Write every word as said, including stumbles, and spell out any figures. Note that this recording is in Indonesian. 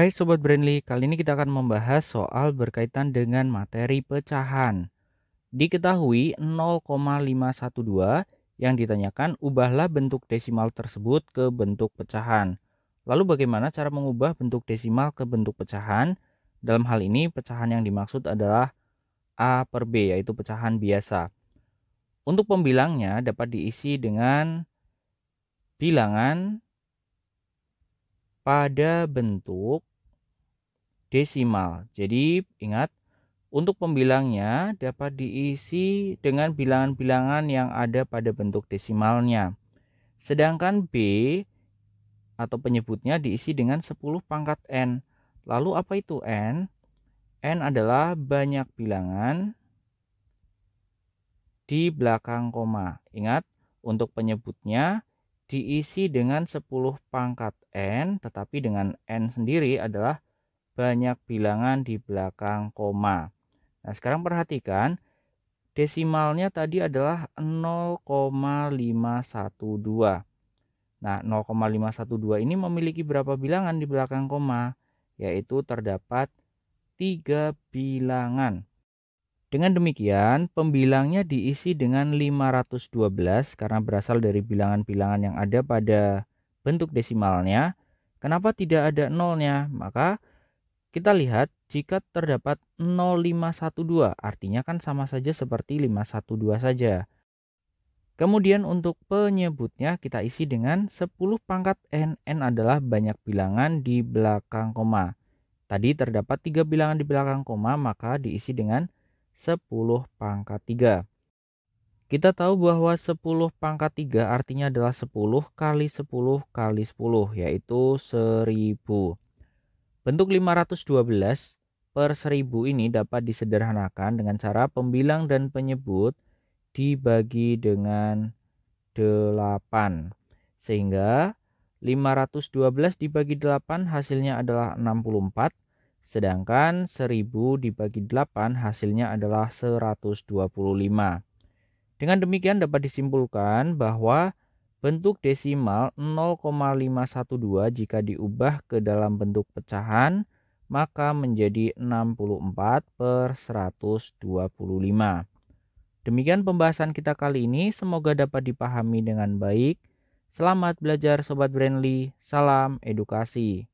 Hai Sobat Brainly, kali ini kita akan membahas soal berkaitan dengan materi pecahan. Diketahui nol koma lima satu dua yang ditanyakan, ubahlah bentuk desimal tersebut ke bentuk pecahan. Lalu bagaimana cara mengubah bentuk desimal ke bentuk pecahan? Dalam hal ini pecahan yang dimaksud adalah A per B, yaitu pecahan biasa. Untuk pembilangnya dapat diisi dengan bilangan pada bentuk desimal. Jadi ingat, untuk pembilangnya dapat diisi dengan bilangan-bilangan yang ada pada bentuk desimalnya. Sedangkan B atau penyebutnya diisi dengan sepuluh pangkat N. Lalu apa itu N? N adalah banyak bilangan di belakang koma. Ingat, untuk penyebutnya diisi dengan sepuluh pangkat N, tetapi dengan N sendiri adalah banyak bilangan di belakang koma. Nah, sekarang perhatikan, desimalnya tadi adalah nol koma lima satu dua. Nah, nol koma lima satu dua ini memiliki berapa bilangan di belakang koma? Yaitu terdapat tiga bilangan. Dengan demikian, pembilangnya diisi dengan lima ratus dua belas karena berasal dari bilangan-bilangan yang ada pada bentuk desimalnya. Kenapa tidak ada nolnya? Maka kita lihat jika terdapat nol koma lima satu dua, artinya kan sama saja seperti lima ratus dua belas saja. Kemudian untuk penyebutnya kita isi dengan sepuluh pangkat N. N adalah banyak bilangan di belakang koma. Tadi terdapat tiga bilangan di belakang koma, maka diisi dengan sepuluh pangkat tiga. Kita tahu bahwa sepuluh pangkat tiga artinya adalah sepuluh kali sepuluh kali sepuluh, yaitu seribu. Bentuk lima ratus dua belas per seribu ini dapat disederhanakan dengan cara pembilang dan penyebut dibagi dengan delapan. Sehingga lima ratus dua belas dibagi delapan hasilnya adalah enam puluh empat. Sedangkan seribu dibagi delapan hasilnya adalah seratus dua puluh lima. Dengan demikian dapat disimpulkan bahwa bentuk desimal nol koma lima satu dua jika diubah ke dalam bentuk pecahan maka menjadi enam puluh empat per seratus dua puluh lima. Demikian pembahasan kita kali ini, semoga dapat dipahami dengan baik. Selamat belajar Sobat Brainly, salam edukasi.